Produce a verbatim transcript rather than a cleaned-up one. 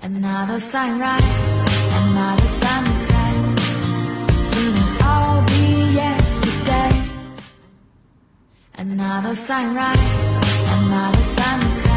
Another sunrise, another sunset, soon it'll all be yesterday. Another sunrise, another sunset.